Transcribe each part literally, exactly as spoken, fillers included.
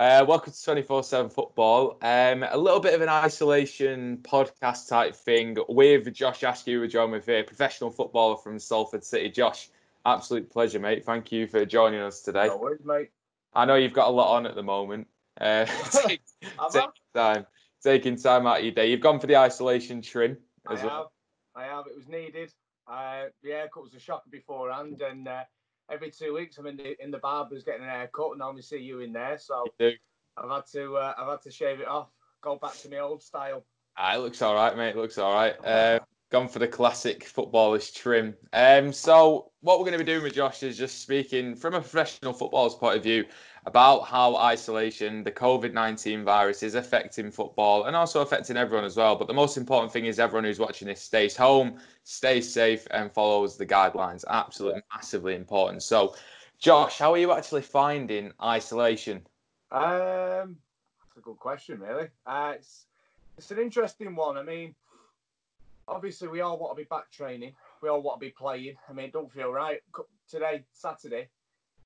Uh, welcome to twenty-four seven Football. Um, a little bit of an isolation podcast type thing with Josh Askew. We're joined with a professional footballer from Salford City. Josh, absolute pleasure, mate. Thank you for joining us today. No worries, mate. I know you've got a lot on at the moment. Uh, take, taking time, taking time out of your day. You've gone for the isolation trim. As I well. have. I have. It was needed. Uh, the haircut was a shocker beforehand, and uh, every two weeks I'm in the in the barber's getting an haircut, and I only see you in there. So I've had to uh, I've had to shave it off, go back to my old style. Ah, it looks all right, mate. It looks all right. Uh, gone for the classic footballer's trim. Um, so what we're going to be doing with Josh is just speaking from a professional footballer's point of view about how isolation, the COVID nineteen virus, is affecting football and also affecting everyone as well. But the most important thing is everyone who's watching this stays home, stays safe and follows the guidelines. Absolutely massively important. So, Josh, how are you actually finding isolation? Um, that's a good question, really. Uh, it's, it's an interesting one. I mean, obviously, we all want to be back training. We all want to be playing. I mean, it don't feel right. Today, Saturday,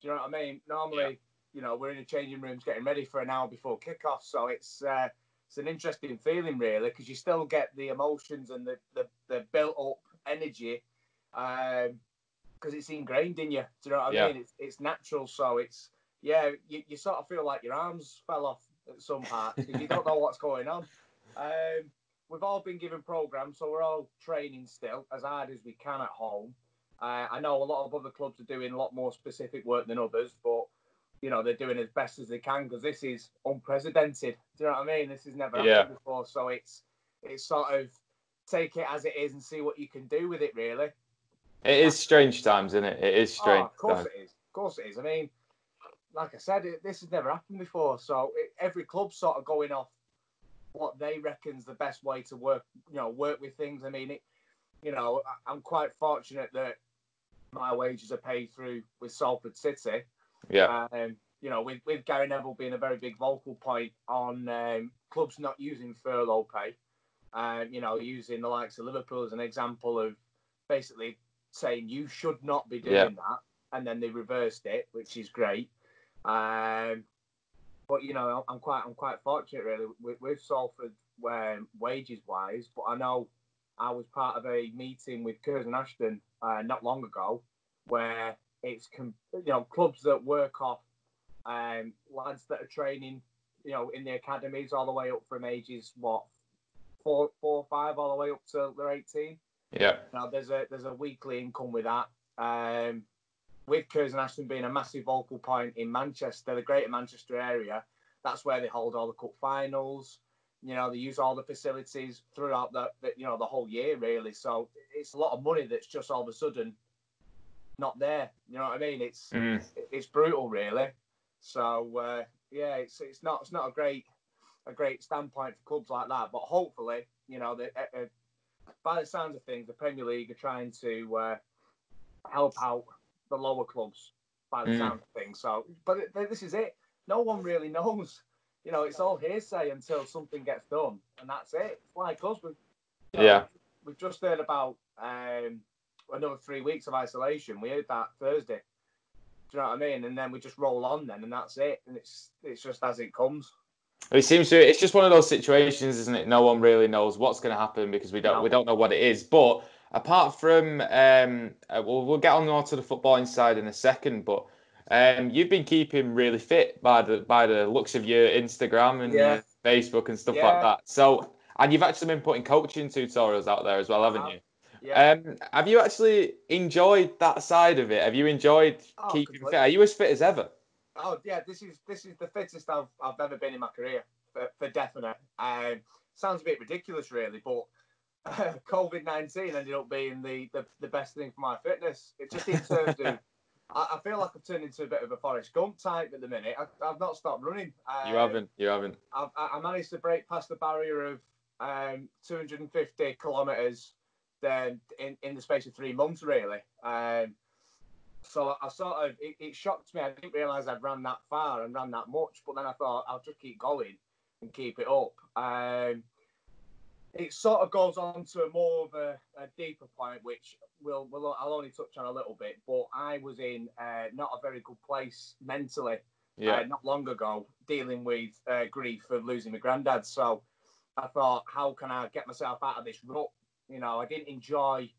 do you know what I mean? Normally, yeah. you know, we're in the changing rooms getting ready for an hour before kickoff. So it's uh, it's an interesting feeling, really, because you still get the emotions and the, the, the built-up energy because um, it's ingrained in you. Do you know what I yeah. mean? It's, it's natural. So it's, yeah, you, you sort of feel like your arms fell off at some part because you don't know what's going on. Um We've all been given programmes, so we're all training still as hard as we can at home. Uh, I know a lot of other clubs are doing a lot more specific work than others, but, you know, they're doing as best as they can because this is unprecedented. Do you know what I mean? This has never happened yeah. before, so it's it's sort of take it as it is and see what you can do with it, really. It is strange times, isn't it? It is strange oh, Of course times. it is. Of course it is. I mean, like I said, it, this has never happened before, so it, every club's sort of going off what they reckon's the best way to work, you know, work with things. I mean, it, you know, I'm quite fortunate that my wages are paid through with Salford City. Yeah. Um, you know, with, with Gary Neville being a very big vocal point on um, clubs not using furlough pay, um, you know, using the likes of Liverpool as an example of basically saying you should not be doing yeah. that. And then they reversed it, which is great. Um, But you know, I'm quite, I'm quite fortunate really with, with Salford um, wages wise. But I know I was part of a meeting with Curzon Ashton uh, not long ago, where it's com- you know clubs that work off um, lads that are training, you know, in the academies all the way up from ages what four, four, five, all the way up to they're eighteen. Yeah. Now there's a there's a weekly income with that. Um, With Curzon Ashton being a massive vocal point in Manchester, the greater Manchester area, that's where they hold all the cup finals. You know, they use all the facilities throughout the, the you know the whole year really. So it's a lot of money that's just all of a sudden not there. You know what I mean? It's mm. it's brutal really. So uh, yeah, it's it's not it's not a great a great standpoint for clubs like that. But hopefully, you know, the, uh, by the sounds of things, the Premier League are trying to uh, help out the lower clubs by the mm. sound of things. So, but it, this is it. No one really knows. You know, it's all hearsay until something gets done, and that's it. It's like us. We've, you know, yeah. We've just heard about um, another three weeks of isolation. We heard that Thursday. Do you know what I mean? And then we just roll on then, and that's it. And it's it's just as it comes. It seems to. It's just one of those situations, isn't it? No one really knows what's going to happen because we don't no. we don't know what it is, but. Apart from, um, uh, we'll, we'll get on more to the footballing side in a second, but um, you've been keeping really fit by the by the looks of your Instagram and yeah. your Facebook and stuff yeah. like that. So, and you've actually been putting coaching tutorials out there as well, haven't you? Yeah. Um, have you actually enjoyed that side of it? Have you enjoyed oh, keeping completely. fit? Are you as fit as ever? Oh yeah, this is this is the fittest I've I've ever been in my career for, for definite. Um, sounds a bit ridiculous, really, but. Uh, COVID nineteen ended up being the, the, the best thing for my fitness. It just in terms of, I, I feel like I've turned into a bit of a Forrest Gump type at the minute. I, I've not stopped running. Um, you haven't. You haven't. I've, I managed to break past the barrier of um, two hundred fifty kilometres then in, in the space of three months, really. Um, so I sort of, it, it shocked me. I didn't realise I'd ran that far and ran that much, but then I thought I'll just keep going and keep it up. Um, It sort of goes on to a more of a, a deeper point, which we'll, we'll I'll only touch on a little bit. But I was in uh, not a very good place mentally yeah. uh, not long ago, dealing with uh, grief for losing my granddad. So I thought, how can I get myself out of this rut? You know, I didn't enjoy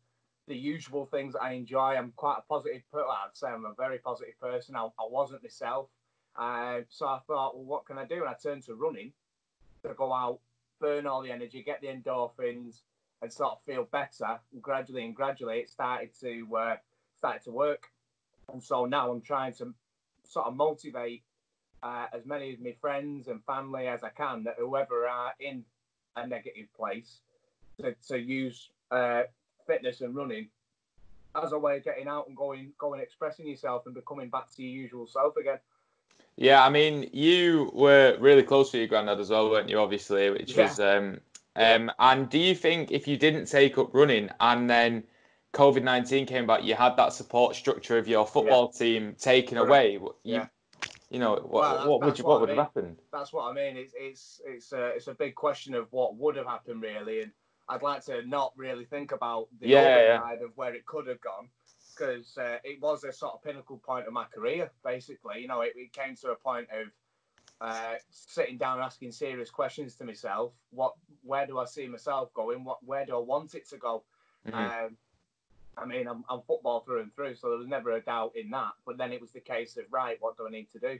the usual things that I enjoy. I'm quite a positive person. I'd say I'm a very positive person. I, I wasn't myself. Uh, so I thought, well, what can I do? And I turned to running to go out, burn all the energy, get the endorphins, and sort of feel better. And gradually and gradually, it started to uh, started to work. And so now I'm trying to sort of motivate uh, as many of my friends and family as I can, that whoever are in a negative place, to, to use uh, fitness and running as a way of getting out and going, going, expressing yourself and becoming back to your usual self again. Yeah, I mean, you were really close to your granddad as well, weren't you, obviously, which yeah. was... Um, um, and do you think if you didn't take up running and then COVID nineteen came about, you had that support structure of your football yeah. team taken Correct. away, you, yeah. you know, what, well, what would you, what, what would I mean. have happened? That's what I mean. It's it's it's a, it's a big question of what would have happened, really. And I'd like to not really think about the yeah, other yeah. side of where it could have gone. Because uh, it was a sort of pinnacle point of my career, basically. You know, it, it came to a point of uh, sitting down and asking serious questions to myself. What, where do I see myself going? What, where do I want it to go? Mm-hmm. Um, I mean, I'm, I'm football through and through, so there was never a doubt in that. But then it was the case of, right, what do I need to do?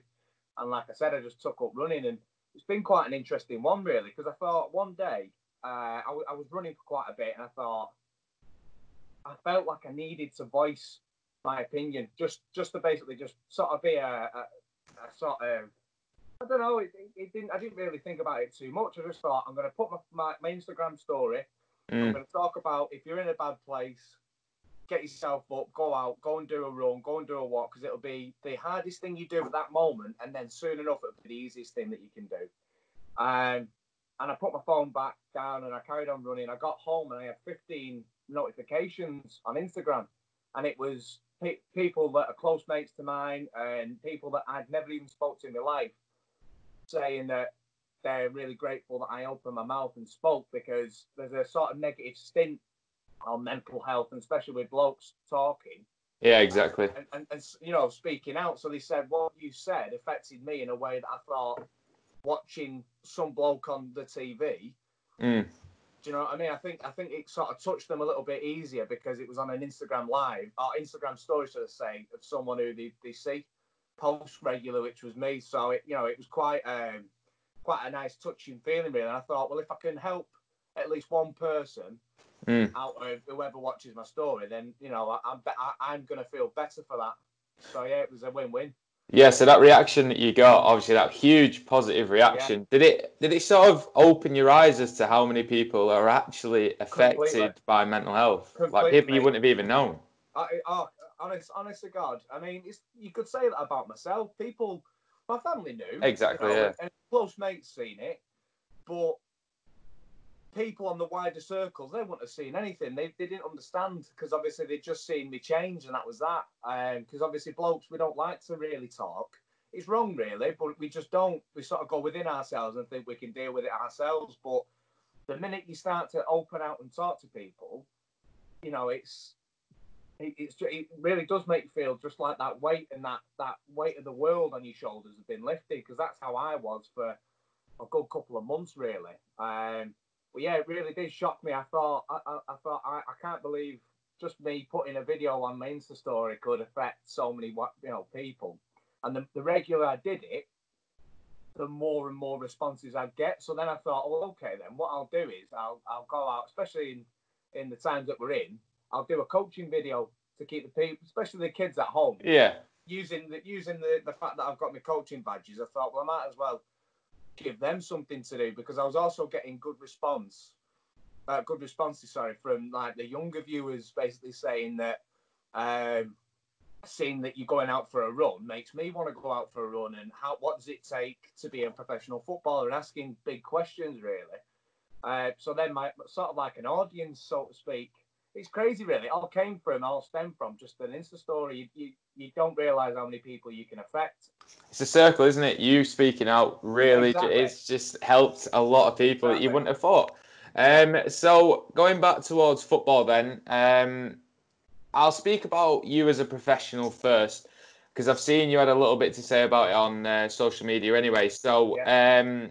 And like I said, I just took up running, and it's been quite an interesting one, really, because I thought one day, uh, I, w- I was running for quite a bit, and I thought, I felt like I needed to voice my opinion, just just to basically just sort of be a, a, a sort of, I don't know, it, it didn't. I didn't really think about it too much. I just thought, I'm going to put my, my, my Instagram story, mm. I'm going to talk about if you're in a bad place, get yourself up, go out, go and do a run, go and do a walk, because it'll be the hardest thing you do at that moment, and then soon enough it'll be the easiest thing that you can do. Um, and I put my phone back down and I carried on running. I got home and I had fifteen notifications on Instagram, and it was pe- people that are close mates to mine and people that I'd never even spoke to in my life, saying that they're really grateful that I opened my mouth and spoke, because there's a sort of negative stint on mental health, and especially with blokes talking. Yeah, exactly. And, and, and you know, speaking out. So they said, what you said affected me in a way that I thought, watching some bloke on the T V. Mm. Do you know what I mean? I think I think it sort of touched them a little bit easier because it was on an Instagram live, or Instagram story, so to say, of someone who they, they see post regular, which was me. So it, you know, it was quite um, quite a nice touching feeling, really. And I thought, well, if I can help at least one person mm. out of whoever watches my story, then you know, I, I'm I, I'm gonna feel better for that. So yeah, it was a win-win. Yeah, so that reaction that you got, obviously that huge positive reaction, yeah. did it did it sort of open your eyes as to how many people are actually affected Completely. by mental health? Completely. Like people you wouldn't have even known. I, I, honest, honest to God, I mean, it's, you could say that about myself. People, my family knew. Exactly, you know, yeah. And close mates seen it, but people on the wider circles, they wouldn't have seen anything. They they didn't understand, because obviously they'd just seen me change, and that was that. Because um, obviously blokes, we don't like to really talk. It's wrong, really, but we just don't. We sort of go within ourselves and think we can deal with it ourselves. But the minute you start to open out and talk to people, you know, it's it, it's just, it really does make you feel just like that weight and that that weight of the world on your shoulders has been lifted. Because that's how I was for a good couple of months, really. Um, But yeah, it really did shock me. I thought, I, I, I thought, I, I can't believe just me putting a video on my Insta story could affect so many, you know, people. And the, the regular I did it, the more and more responses I'd get. So then I thought, oh, okay, then what I'll do is I'll I'll go out, especially in, in the times that we're in. I'll do a coaching video to keep the people, especially the kids at home. Yeah. Using the using the, the fact that I've got my coaching badges, I thought, well, I might as well give them something to do, because I was also getting good response, uh, good responses, sorry, from like the younger viewers, basically saying that um, seeing that you're going out for a run makes me want to go out for a run, and how what does it take to be a professional footballer, and asking big questions, really. Uh, so then my sort of like an audience, so to speak. It's crazy, really. It all came from, all stemmed from just an Insta story. You, you you don't realise how many people you can affect. It's a circle, isn't it? You speaking out really, exactly. It's just helped a lot of people exactly. that you wouldn't have thought. Um, so going back towards football then, um, I'll speak about you as a professional first. because I've seen you had a little bit to say about it on uh, social media anyway. So yeah. um,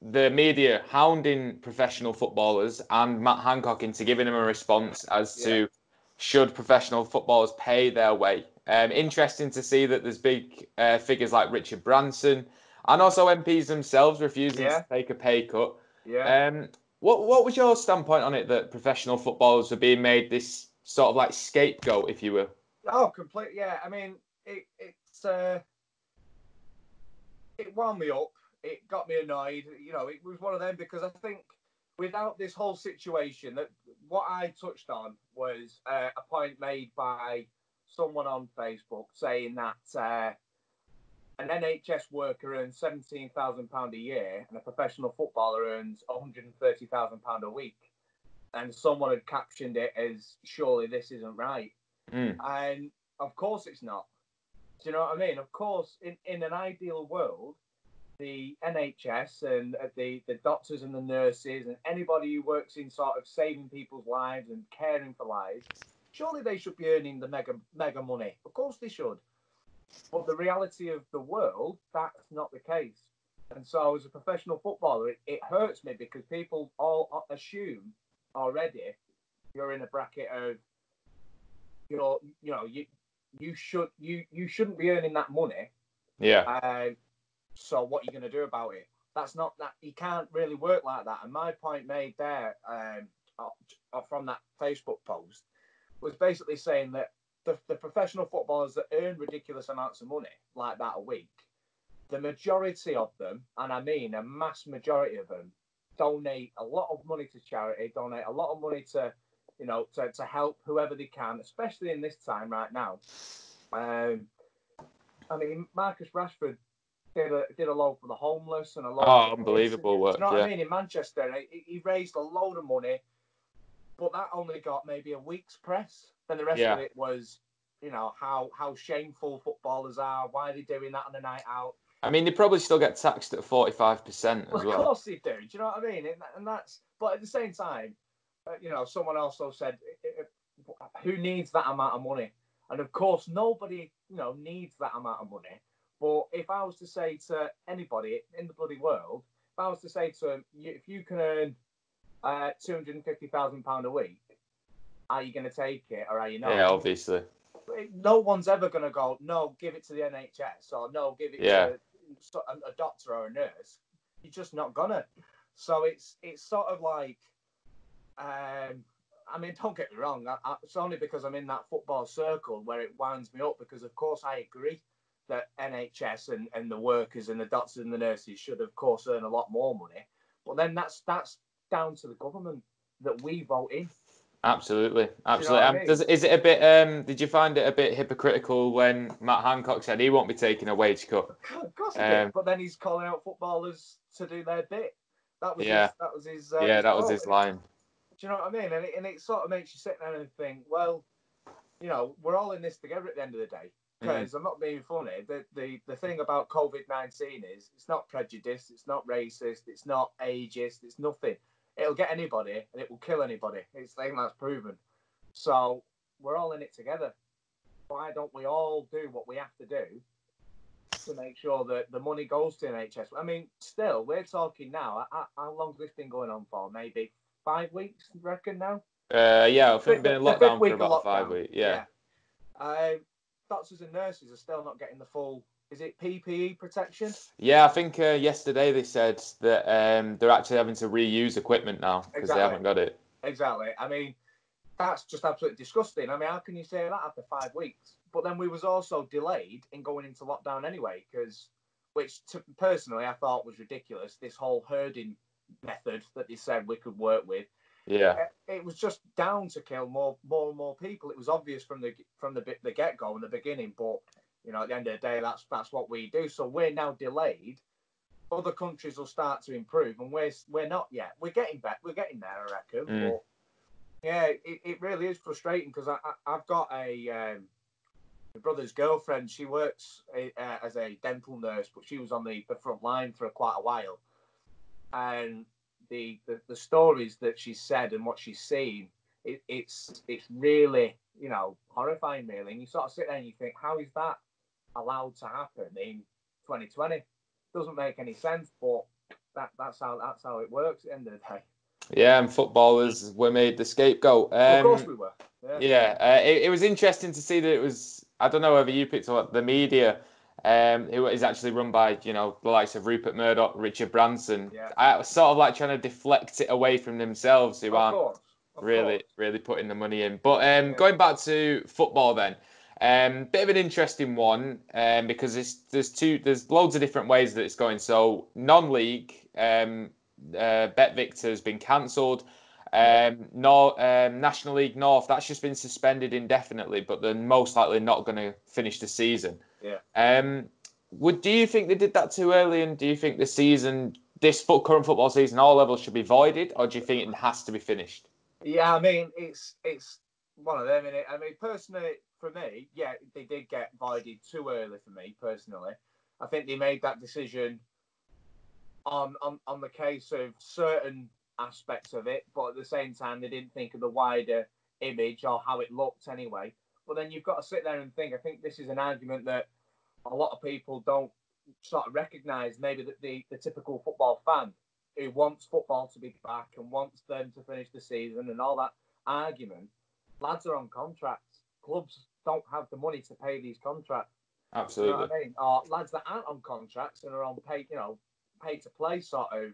the media hounding professional footballers and Matt Hancock into giving him a response as yeah. to should professional footballers pay their way. Um, interesting to see that there's big uh, figures like Richard Branson and also M Ps themselves refusing yeah. to take a pay cut. Yeah. Um, what what was your standpoint on it that professional footballers were being made this sort of like scapegoat, if you will? Oh, complete. Yeah, I mean, it it's uh, it wound me up. It got me annoyed. You know, it was one of them because I think without this whole situation, that what I touched on was uh, a point made by someone on Facebook saying that uh, an N H S worker earns seventeen thousand pounds a year and a professional footballer earns one hundred thirty thousand pounds a week. And someone had captioned it as, surely this isn't right. Mm. And of course it's not. Do you know what I mean? Of course, in, in an ideal world, the N H S and the, the doctors and the nurses and anybody who works in sort of saving people's lives and caring for lives, surely they should be earning the mega mega money. Of course they should. But the reality of the world, that's not the case. And so as a professional footballer, it, it hurts me because people all assume already you're in a bracket of, you're, you know, you you should you you shouldn't be earning that money. Yeah. Uh, so what are you going to do about it? That's not that you can't really work like that. And my point made there um, from that Facebook post was basically saying that the, the professional footballers that earn ridiculous amounts of money like that a week, the majority of them, and I mean a mass majority of them, donate a lot of money to charity, donate a lot of money to, you know, to, to help whoever they can, especially in this time right now. Um, I mean, Marcus Rashford did a, did a load for the homeless and a load. Oh, of unbelievable kids. work! You know what yeah. I mean? In Manchester, he, he raised a load of money, but that only got maybe a week's press. And the rest yeah. of it was, you know, how how shameful footballers are. Why are they doing that on a night out? I mean, they probably still get taxed at forty-five percent as well. well. Of course they do. Do you know what I mean? And that's, but at the same time, uh, you know, someone also said, who needs that amount of money? And of course, nobody, you know, needs that amount of money. But if I was to say to anybody in the bloody world, if I was to say to them, if you can earn uh, two hundred fifty thousand pounds a week, are you going to take it or are you not? Yeah, obviously. No one's ever going to go, no, give it to the N H S or no, give it yeah. to a doctor or a nurse. You're just not going to. So it's it's sort of like, um, I mean, don't get me wrong. I, I, it's only because I'm in that football circle where it winds me up because, of course, I agree that N H S and, and the workers and the doctors and the nurses should, of course, earn a lot more money. But then that's that's down to the government that we vote in. Absolutely, absolutely. You know I mean? Does, is it a bit? Um, did you find it a bit hypocritical when Matt Hancock said he won't be taking a wage cut? Of course, he um, did, but then he's calling out footballers to do their bit. That was yeah. his, that was his uh, yeah, his that goal. was his line. Do you know what I mean? And it, and it sort of makes you sit there and think, well, you know, we're all in this together at the end of the day. Because mm. I'm not being funny. The the the thing about COVID nineteen is it's not prejudiced, it's not racist, it's not ageist, it's nothing. It'll get anybody and it will kill anybody. It's the thing that's proven. So we're all in it together. Why don't we all do what we have to do to make sure that the money goes to N H S? I mean, still, we're talking now. How long's this been going on for? Maybe five weeks, I reckon now? Uh, yeah, I think it's been in lockdown for about five weeks. Yeah. yeah. Uh, doctors and nurses are still not getting the full... Is it P P E protection? Yeah, I think uh, yesterday they said that um, they're actually having to reuse equipment now because exactly. they haven't got it. Exactly. I mean, that's just absolutely disgusting. I mean, how can you say that after five weeks? But then we was also delayed in going into lockdown anyway, because which t- personally I thought was ridiculous. This whole herding method that they said we could work with. Yeah, it, it was just down to kill more, more and more people. It was obvious from the from the the get go in the beginning, but. You know, at the end of the day, that's that's what we do. So we're now delayed. Other countries will start to improve, and we're we're not yet. We're getting back. We're getting there, I reckon. Mm. But yeah, it, it really is frustrating because I, I I've got a um, my brother's girlfriend. She works a, uh, as a dental nurse, but she was on the, the front line for quite a while. And the, the the stories that she's said and what she's seen, it, it's it's really you know horrifying, really. And you sort of sit there and you think, how is that? allowed to happen in twenty twenty. Doesn't make any sense, but that, that's how that's how it works at the end of the day. Yeah, and footballers were made the scapegoat. Um, of course we were. Yeah, yeah uh, it, it was interesting to see that it was, I don't know whether you picked up the media, um, who is actually run by, you know, the likes of Rupert Murdoch, Richard Branson. Yeah. I was sort of like trying to deflect it away from themselves, who of aren't course, really, course. really putting the money in. But um, yeah. going back to football then, um, bit of an interesting one, um, because it's, there's two, there's loads of different ways that it's going. So non-league, um, Uh, Bet Victor has been cancelled. Um, no, um, National League North, that's just been suspended indefinitely, but they're most likely not going to finish the season. Yeah. Um, would do you think they did that too early? And do you think the season, this foot, current football season, all levels should be voided, or do you think it has to be finished? Yeah, I mean, it's it's one of them, isn't it? I mean, personally, for me, yeah, they did get voided too early. For me personally, I think they made that decision On, on, on the case of certain aspects of it, but at the same time, they didn't think of the wider image or how it looked anyway. But then you've got to sit there and think, I think this is an argument that a lot of people don't sort of recognise, maybe the, the, the typical football fan who wants football to be back and wants them to finish the season and all that argument. Lads are on contracts. Clubs don't have the money to pay these contracts. Absolutely. You know what I mean? Or lads that aren't on contracts and are on pay, you know, pay-to-play sort of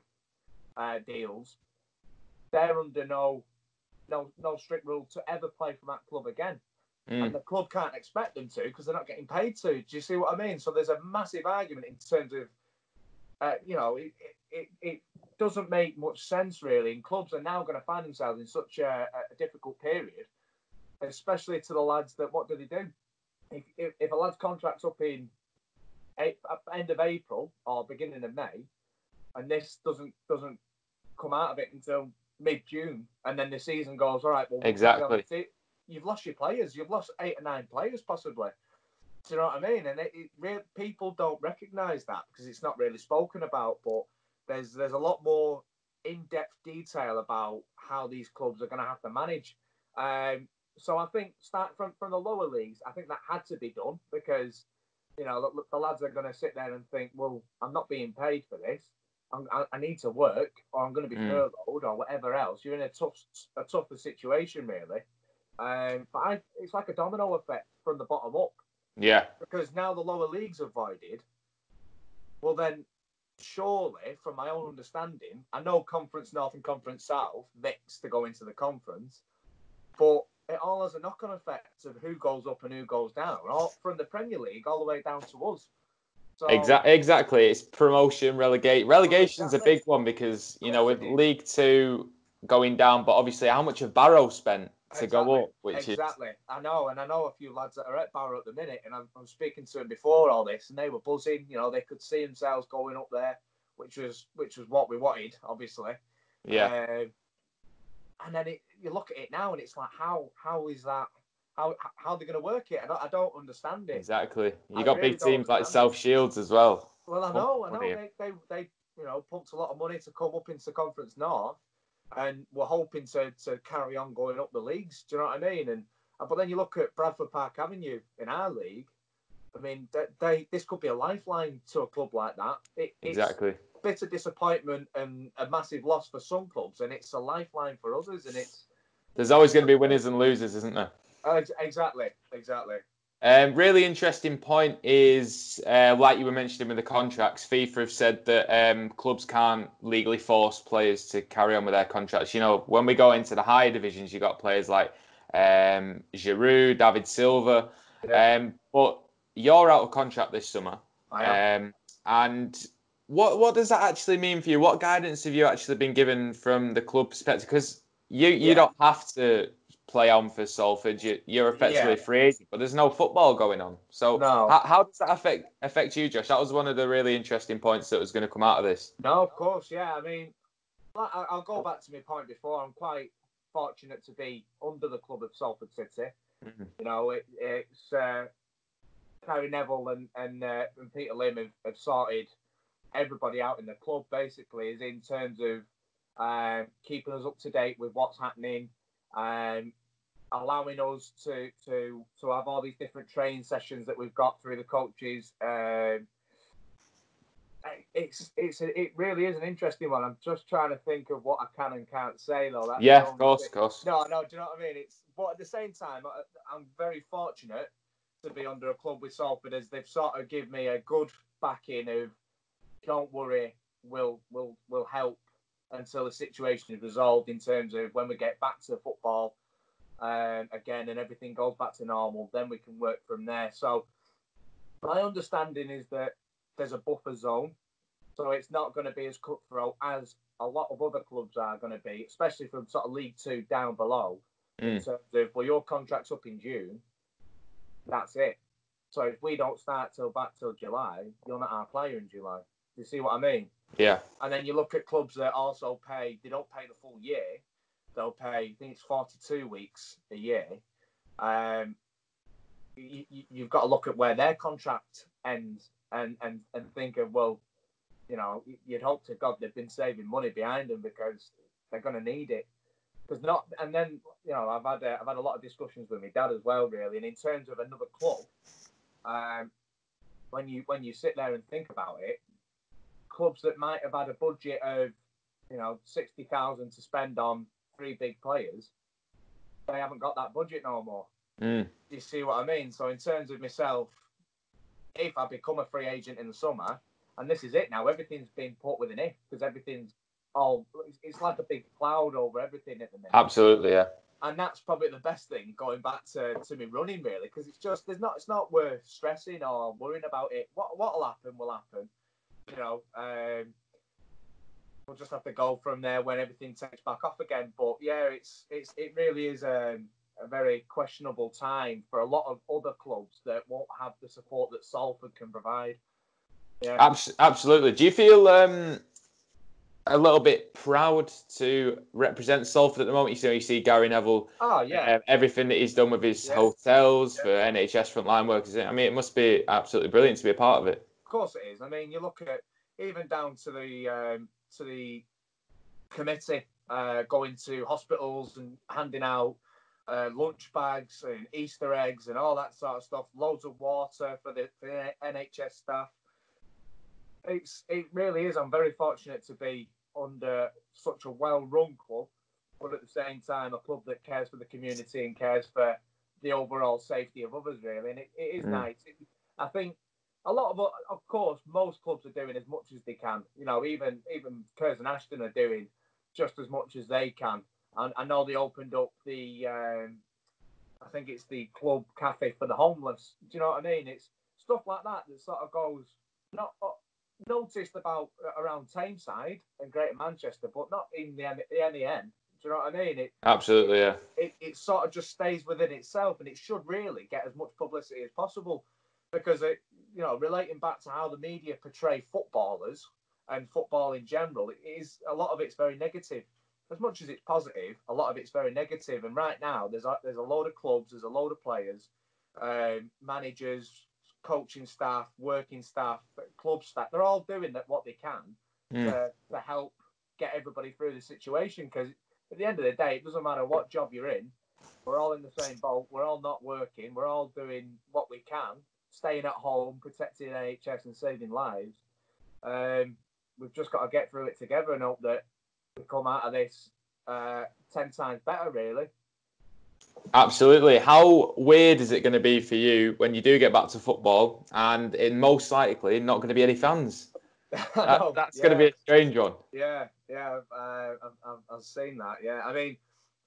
uh, deals, they're under no no no strict rule to ever play for that club again. Mm. And the club can't expect them to because they're not getting paid to. Do you see what I mean? So there's a massive argument in terms of, uh, you know, it, it, it doesn't make much sense really. And clubs are now going to find themselves in such a, a difficult period, especially to the lads that, what do they do? If, if, if a lad's contract's up in end of April or beginning of May, and this doesn't doesn't come out of it until mid-June, and then the season goes, all right, well, exactly, you've lost your players, you've lost eight or nine players possibly. Do you know what I mean? And it, it real, people don't recognise that because it's not really spoken about, but there's there's a lot more in-depth detail about how these clubs are going to have to manage. Um, so I think start from, from the lower leagues, I think that had to be done because, you know, look, the lads are going to sit there and think, well, I'm not being paid for this. I'm, I, I need to work, or I'm going to be mm. furloughed, or whatever else. You're in a tough, a tougher situation, really. Um, but I, it's like a domino effect from the bottom up. Yeah. Because now the lower leagues are voided. Well, then, surely, from my own understanding, I know Conference North and Conference South mix to go into the conference, but it all has a knock-on effect of who goes up and who goes down, all from the Premier League all the way down to us. So, exactly, exactly. It's promotion, relegate. Relegation's exactly. a big one because, you know, with League Two going down, but obviously how much have Barrow spent to exactly. go up? Which exactly. Is... I know, and I know a few lads that are at Barrow at the minute, and I'm, I'm speaking to them before all this, and they were buzzing. You know, they could see themselves going up there, which was which was what we wanted, obviously. Yeah. Uh, And then it, you look at it now, and it's like, how how is that? How how are they going to work it? I don't, I don't understand it. Exactly. You got really big teams like South Shields as well. Well, I know, I know they, they they you know pumped a lot of money to come up into Conference North, and were hoping to to carry on going up the leagues. Do you know what I mean? And but then you look at Bradford Park Avenue in our league. I mean, they, they this could be a lifeline to a club like that. It, it's, exactly. Bitter disappointment and a massive loss for some clubs, and it's a lifeline for others. And it's there's always going to be winners and losers, isn't there? Uh, exactly, exactly. Um, really interesting point is, uh, like you were mentioning with the contracts, FIFA have said that um, clubs can't legally force players to carry on with their contracts. You know, when we go into the higher divisions, you got players like um, Giroud, David Silva, yeah. um, but you're out of contract this summer. I am. Um, and What what does that actually mean for you? What guidance have you actually been given from the club perspective? Because you, you yeah. don't have to play on for Salford. You, you're effectively yeah. free agent, but there's no football going on. So no. how, how does that affect affect you, Josh? That was one of the really interesting points that was going to come out of this. No, of course, yeah. I mean, I'll go back to my point before. I'm quite fortunate to be under the club of Salford City. Mm-hmm. You know, it, it's uh, Gary Neville and, and, uh, and Peter Lim have, have sorted everybody out in the club, basically, is in terms of um, keeping us up to date with what's happening. Um, allowing us to to to have all these different training sessions that we've got through the coaches. Um, it's it's a, it really is an interesting one. I'm just trying to think of what I can and can't say though. That's yeah, of course, of course. No, no, do you know what I mean? It's but at the same time, I, I'm very fortunate to be under a club with Salford as they've sort of give me a good backing of don't worry, we'll we'll we'll help until the situation is resolved in terms of when we get back to football um, again and everything goes back to normal, then we can work from there. So my understanding is that there's a buffer zone, so it's not going to be as cutthroat as a lot of other clubs are going to be, especially from sort of League Two down below. Mm. In terms of, well, your contract's up in June, that's it. So if we don't start till back till July, you're not our player in July. Do you see what I mean? Yeah. And then you look at clubs that also pay, they don't pay the full year. They'll pay, I think it's forty-two weeks a year. Um, you, you've got to look at where their contract ends and, and, and think of, well, you know, you'd hope to God they've been saving money behind them because they're going to need it. Because not, and then, you know, I've had a, I've had a lot of discussions with my dad as well, really. And in terms of another club, um, when you when you sit there and think about it, clubs that might have had a budget of, you know, sixty thousand to spend on three big players, they haven't got that budget no more. Mm. You see what I mean? So in terms of myself, if I become a free agent in the summer, and this is it now, everything's been put with an if because everything's all, it's like a big cloud over everything at the minute. Absolutely, yeah. And that's probably the best thing going back to, to me running really, because it's just, there's not, it's not worth stressing or worrying about it. What, what'll happen will happen. You know, um, we'll just have to go from there when everything takes back off again. But yeah, it's it's it really is a, a very questionable time for a lot of other clubs that won't have the support that Salford can provide. Yeah, absolutely. Do you feel um, a little bit proud to represent Salford at the moment? You know, you see Gary Neville. Oh yeah, uh, everything that he's done with his yeah. hotels yeah. for N H S frontline workers. I mean, it must be absolutely brilliant to be a part of it. Of course it is. I mean, you look at even down to the um, to the committee uh, going to hospitals and handing out uh, lunch bags and Easter eggs and all that sort of stuff. Loads of water for the, for the N H S staff. It's it really is. I'm very fortunate to be under such a well-run club, but at the same time, a club that cares for the community and cares for the overall safety of others. Really, and it, it is mm. nice. It, I think. A lot of, of course, most clubs are doing as much as they can. You know, even even Curzon Ashton are doing just as much as they can. And I know they opened up the, um, I think it's the club cafe for the homeless. Do you know what I mean? It's stuff like that that sort of goes not uh, noticed about around Tameside and Greater Manchester, but not in the N E N. Do you know what I mean? It, Absolutely, yeah. It, it sort of just stays within itself, and it should really get as much publicity as possible because it. You know, relating back to how the media portray footballers and football in general, it is a lot of it's very negative. As much as it's positive, a lot of it's very negative. And right now, there's a, there's a load of clubs, there's a load of players, um, managers, coaching staff, working staff, club staff. They're all doing that what they can mm. to, to help get everybody through the situation. Because at the end of the day, it doesn't matter what job you're in. We're all in the same boat. We're all not working. We're all doing what we can. Staying at home, protecting N H S and saving lives. Um, we've just got to get through it together and hope that we come out of this uh, ten times better, really. Absolutely. How weird is it going to be for you when you do get back to football and in most likely not going to be any fans? that, know, that's yeah. going to be a strange one. Yeah, yeah, uh, I've, I've seen that, yeah. I mean,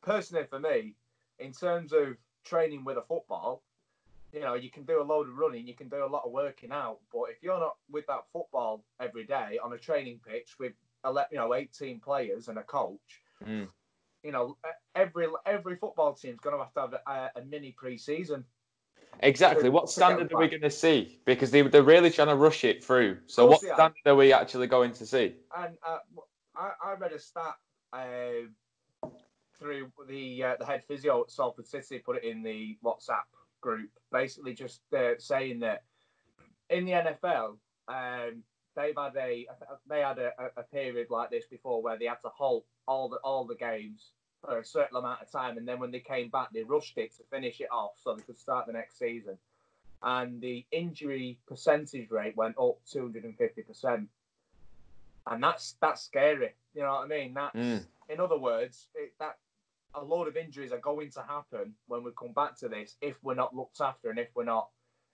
personally for me, in terms of training with a football, you know, you can do a load of running, you can do a lot of working out, but if you're not with that football every day on a training pitch with, you know, eighteen players and a coach, mm. you know, every every football team's going to have to have a, a mini pre-season. Exactly. To, what standard are we going to see? Because they, they're really trying to rush it through. So what standard are. are we actually going to see? And uh, I, I read a stat uh, through the, uh, the head physio at Salford City, put it in the WhatsApp group, basically just uh, saying that in the N F L um, they've had a they had a, a period like this before where they had to halt all the all the games for a certain amount of time, and then when they came back, they rushed it to finish it off so they could start the next season. And the injury percentage rate went up two hundred fifty percent. And that's that's scary. You know what I mean? That's, mm. In other words, it, that a load of injuries are going to happen when we come back to this if we're not looked after and if we're not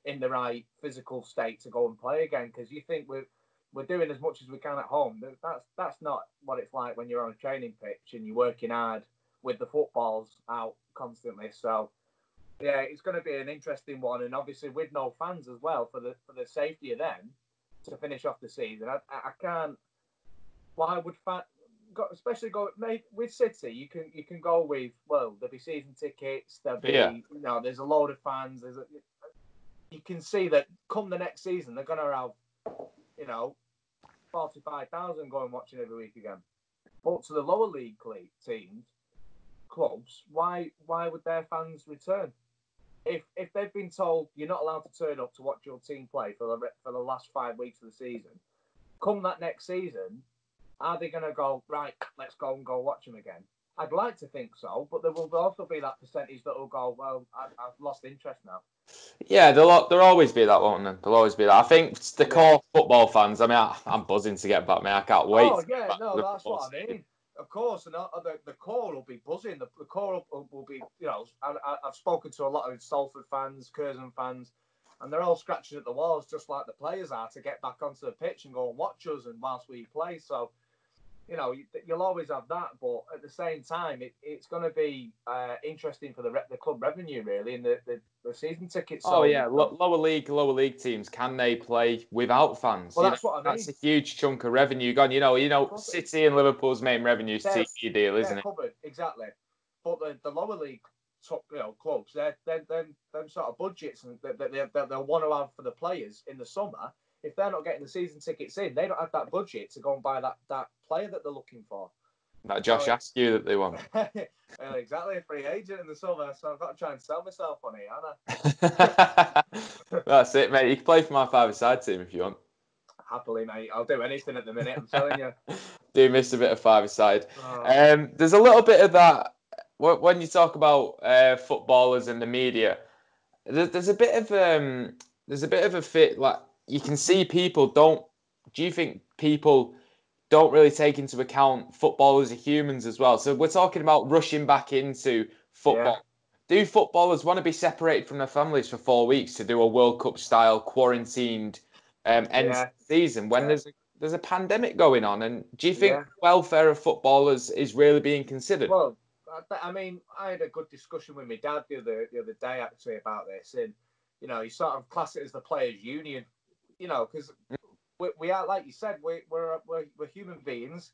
in the right physical state to go and play again. Because you think we're, we're doing as much as we can at home. That's, that's not what it's like when you're on a training pitch and you're working hard with the footballs out constantly. So, yeah, it's going to be an interesting one. And obviously with no fans as well, for the for the safety of them to finish off the season. I, I can't... Why would fans... Especially go with City, you can you can go with, well, there'll be season tickets, there'll be, yeah. you know, there's a load of fans. There's a, you can see that come the next season, they're going to have, you know, forty-five thousand going watching every week again. But to the lower league teams, clubs, why why would their fans return? If if they've been told you're not allowed to turn up to watch your team play for the for the last five weeks of the season, come that next season, are they going to go, right, let's go and go watch them again? I'd like to think so, but there will also be that percentage that will go, well, I, I've lost interest now. Yeah, there'll, there'll always be that, won't there? There'll always be that. I think the yeah. core football fans, I mean, I, I'm buzzing to get back, mate. I can't wait. Oh, yeah, no, that's what I mean. Of course, and the, the core will be buzzing. The, the core will, will be, you know, I, I, I've spoken to a lot of Salford fans, Curzon fans, and they're all scratching at the walls just like the players are to get back onto the pitch and go and watch us and whilst we play. So, you know, you'll always have that, but at the same time, it, it's going to be uh, interesting for the the club revenue, really, and the, the, the season tickets. Oh, yeah, L- lower league lower league teams, can they play without fans? Well, that's you know, what I mean. That's a huge chunk of revenue gone. You know, you know, covered. City and Liverpool's main revenue is T V deal, isn't it? Covered. Exactly. But the, the lower league top, you know, clubs, they're, they're, they're, them sort of budgets and that they they'll want to have for the players in the summer. If they're not getting the season tickets in, they don't have that budget to go and buy that, that player that they're looking for. That Josh Askew that they want. Well, exactly, a free agent in the summer, so I've got to try and sell myself on here, haven't I? That's it, mate. You can play for my five-a-side team if you want. Happily, mate. I'll do anything at the minute, I'm telling you. Do miss a bit of five-a-side. Oh. Um, there's a little bit of that. When you talk about uh, footballers and the media, there's a bit of um, there's a bit of a fit, like, you can see people don't... Do you think people don't really take into account footballers are humans as well? So we're talking about rushing back into football. Yeah. Do footballers want to be separated from their families for four weeks to do a World Cup-style quarantined um, end yeah. season when yeah. there's, a, there's a pandemic going on? And do you think yeah. the welfare of footballers is really being considered? Well, I mean, I had a good discussion with my dad the other, the other day, actually, about this. And, you know, he sort of classed it as the players' union. You know, because we, we are, like you said, we, we're, we're we're human beings.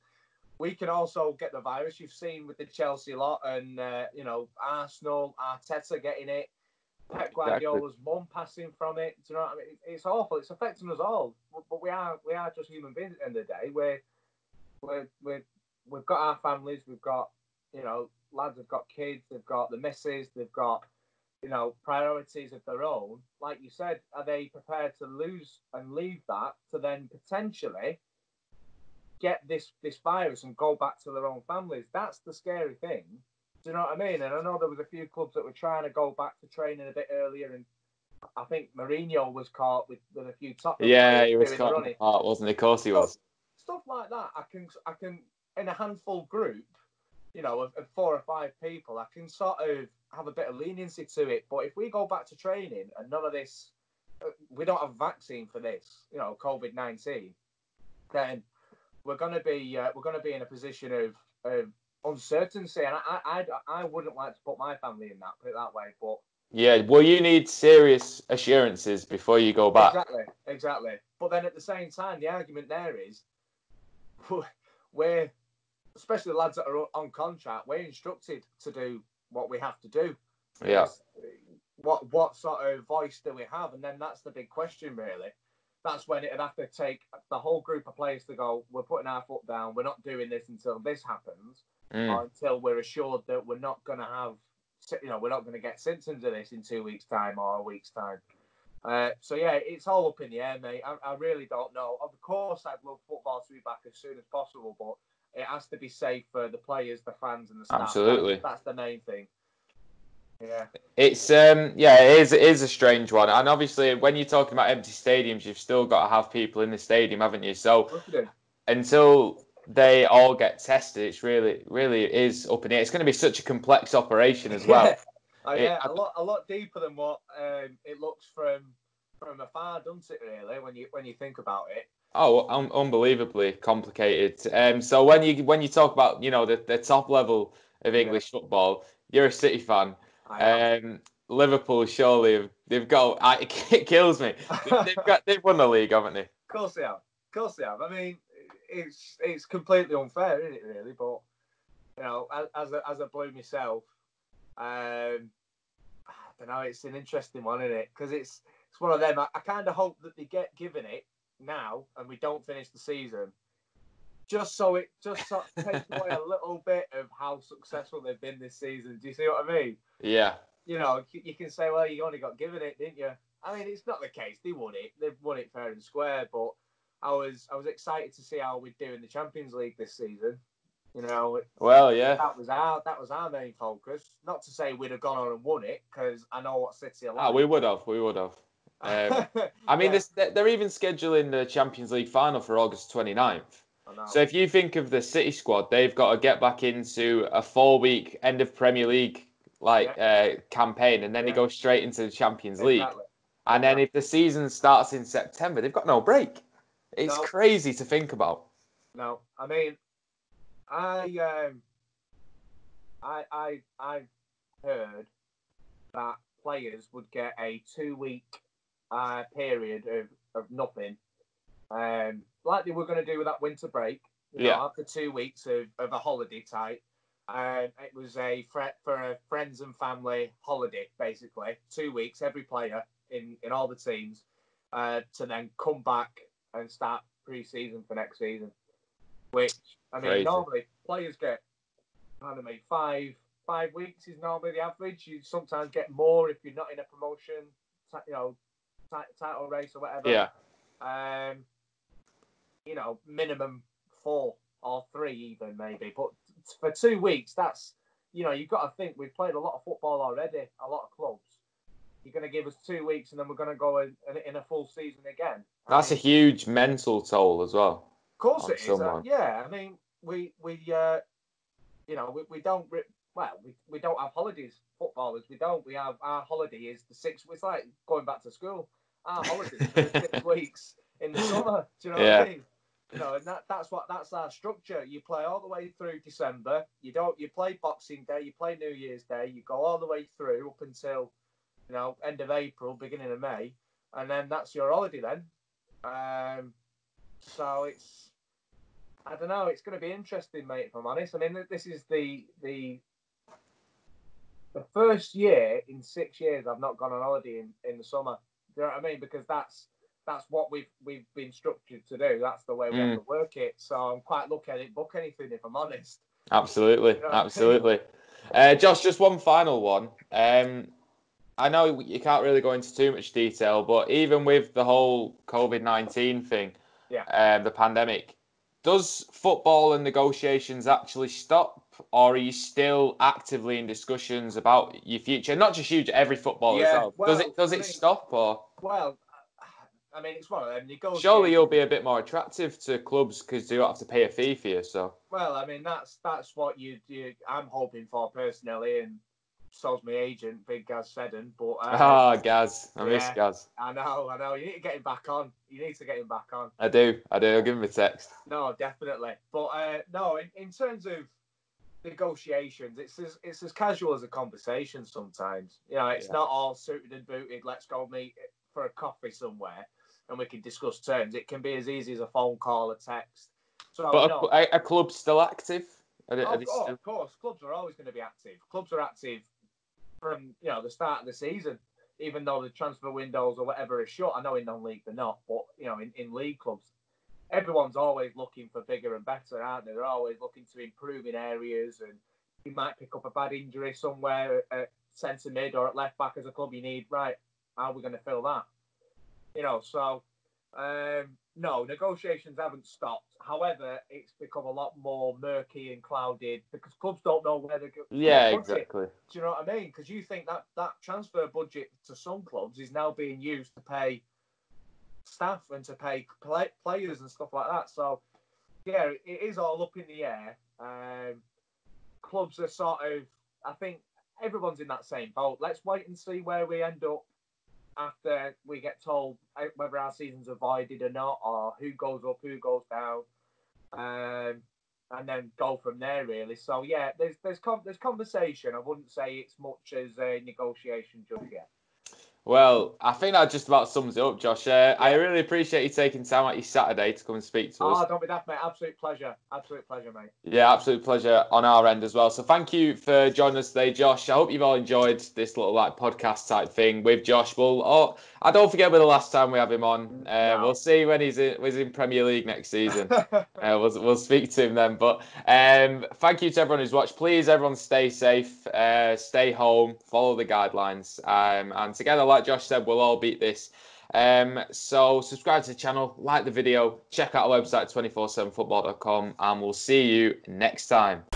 We can also get the virus. You've seen with the Chelsea lot and, uh, you know, Arsenal, Arteta getting it, Pep Guardiola's exactly. mum passing from it. Do you know what I mean? It's awful. It's affecting us all. But we are we are just human beings at the end of the day. We're, we're, we're, we've got our families. We've got, you know, lads have got kids. They've got the missus. They've got... you know, priorities of their own. Like you said, are they prepared to lose and leave that to then potentially get this, this virus and go back to their own families? That's the scary thing. Do you know what I mean? And I know there was a few clubs that were trying to go back to training a bit earlier, and I think Mourinho was caught with, with a few top... Yeah, he was caught in the heart, wasn't he? Of course he was. Stuff like that, I can, I can in a handful group, you know, of, of four or five people, I can sort of have a bit of leniency to it. But if we go back to training and none of this, we don't have a vaccine for this, you know, COVID nineteen, then we're going to be uh, we're going to be in a position of, of uncertainty. And I, I, I wouldn't like to put my family in that, put it that way. But yeah, well, you need serious assurances before you go back. Exactly, exactly. But then at the same time, the argument there is we're... especially the lads that are on contract, we're instructed to do what we have to do. Yeah. What what sort of voice do we have? And then that's the big question, really. That's when it'd have to take the whole group of players to go, we're putting our foot down, we're not doing this until this happens, mm. or until we're assured that we're not going to have, you know, we're not going to get symptoms of this in two weeks' time or a week's time. Uh, so, yeah, it's all up in the air, mate. I, I really don't know. Of course, I'd love football to be back as soon as possible, but it has to be safe for the players, the fans, and the staff. Absolutely, that's, that's the main thing. Yeah, it's um, yeah, it is, it is a strange one, and obviously, when you're talking about empty stadiums, you've still got to have people in the stadium, haven't you? So until they all get tested, it's really, really is up in the air. It's going to be such a complex operation as well. Oh, yeah, it, a lot, a lot deeper than what um, it looks from from afar, doesn't it? Really, when you when you think about it. Oh, un- unbelievably complicated. Um, so when you when you talk about you know the, the top level of English yeah. football, you're a City fan. Um, Liverpool surely have, they've got I, it kills me. They've got they've won the league, haven't they? Of course they have. Of course they have. I mean, it's it's completely unfair, isn't it? Really, but you know, as a, as a blue myself, um, I don't know. It's an interesting one, isn't it? Because it's it's one of them. I, I kind of hope that they get given it now, and we don't finish the season, just so it just so it takes away a little bit of how successful they've been this season. Do you see what I mean? Yeah. You know, you can say, well, you only got given it, didn't you? I mean, it's not the case. They won it. They've won it fair and square. But I was I was excited to see how we'd do in the Champions League this season. You know. Well, yeah. That was our that was our main focus. Not to say we'd have gone on and won it, because I know what City are like. Ah, we would have. We would have. Um, I mean, yeah. they're, they're even scheduling the Champions League final for August twenty-ninth. So if you think of the City squad, they've got to get back into a four-week end of Premier League like yeah. uh, campaign, and then yeah. they go straight into the Champions exactly. League. And exactly. then if the season starts in September, they've got no break. It's no. crazy to think about. No, I mean, I um, I I I heard that players would get a two-week uh, period of of nothing. Um, like they were going to do with that winter break, you know, yeah. after two weeks of, of a holiday type. Um, it was a fret for a friends and family holiday, basically. Two weeks, every player in, in all the teams, uh, to then come back and start pre-season for next season. Which, I mean, Crazy. Normally players get, I don't know, five, five weeks is normally the average. You sometimes get more if you're not in a promotion, you know, title race or whatever. Yeah. Um, you know, minimum four or three even maybe. But for two weeks, that's, you know, you've got to think we've played a lot of football already, a lot of clubs. You're going to give us two weeks and then we're going to go in, in a full season again. That's I mean, a huge mental toll as well. Of course it is. Uh, yeah, I mean, we, we uh, you know, we, we don't, well, we, we don't have holidays, footballers. We don't. We have, our holiday is the six, it's like going back to school. Our holidays for six weeks in the summer. Do you know yeah. what I mean? You know, and that, that's what that's our structure. You play all the way through December. You don't. You play Boxing Day. You play New Year's Day. You go all the way through up until, you know, end of April, beginning of May, and then that's your holiday then. Um, so it's, I don't know. It's going to be interesting, mate. If I'm honest, I mean, this is the the. The first year in six years I've not gone on holiday in, in the summer. Do you know what I mean? Because that's that's what we've we've been structured to do. That's the way we mm. have to work it. So I'm quite lucky I didn't book anything, if I'm honest. Absolutely, you know absolutely. I mean? uh, Josh, just one final one. Um, I know you can't really go into too much detail, but even with the whole COVID nineteen thing, yeah, um, the pandemic, does football and negotiations actually stop? Or are you still actively in discussions about your future? Not just you, every footballer yeah, as well. well. Does it does I it mean, stop or? Well, I mean, it's one of them. Negotiations. Surely you'll be a bit more attractive to clubs because they don't have to pay a fee for you. So. Well, I mean, that's that's what you do. I'm hoping for personally, and so's my agent, Big Gaz Seddon. But ah, um, oh, Gaz, I yeah, miss Gaz. I know, I know. You need to get him back on. You need to get him back on. I do, I do. I'll give him a text. No, definitely. But uh, no, in, in terms of negotiations, it's as it's as casual as a conversation sometimes. You know, it's yeah. not all suited and booted, let's go meet for a coffee somewhere and we can discuss terms. It can be as easy as a phone call, a text. So, but no, are, are clubs still active? Are, oh, are they still... Of course, clubs are always going to be active. Clubs are active from, you know, the start of the season, even though the transfer windows or whatever is short. I know in non-league they're not, but, you know, in, in league clubs, everyone's always looking for bigger and better, aren't they? They're always looking to improve in areas, and you might pick up a bad injury somewhere at centre mid or at left back as a club. You need, right, how are we going to fill that? You know, so Um, no, negotiations haven't stopped. However, it's become a lot more murky and clouded because clubs don't know where they're going. Yeah, exactly. Do you know what I mean? Because you think that that transfer budget to some clubs is now being used to pay staff and to pay play, players and stuff like that. So, yeah, it is all up in the air. Um, clubs are sort of, I think everyone's in that same boat. Let's wait and see where we end up after we get told whether our season's avoided or not, or who goes up, who goes down, um, and then go from there, really. So, yeah, there's there's con- there's conversation. I wouldn't say it's much as a negotiation just yet. Well, I think that just about sums it up, Josh. Uh, I really appreciate you taking time out your Saturday to come and speak to us. Oh, don't be daft, mate. Absolute pleasure. Absolute pleasure, mate. Yeah, absolute pleasure on our end as well. So thank you for joining us today, Josh. I hope you've all enjoyed this little like podcast type thing with Josh. Well, oh, I don't forget we're the last time we have him on. Uh, no. We'll see when he's in, when he's in Premier League next season. uh, we'll, we'll speak to him then. But um, thank you to everyone who's watched. Please, everyone, stay safe, uh, stay home, follow the guidelines, um, and together, like Josh said, we'll all beat this. Um, so subscribe to the channel, like the video, check out our website, twenty-four seven football dot com, and we'll see you next time.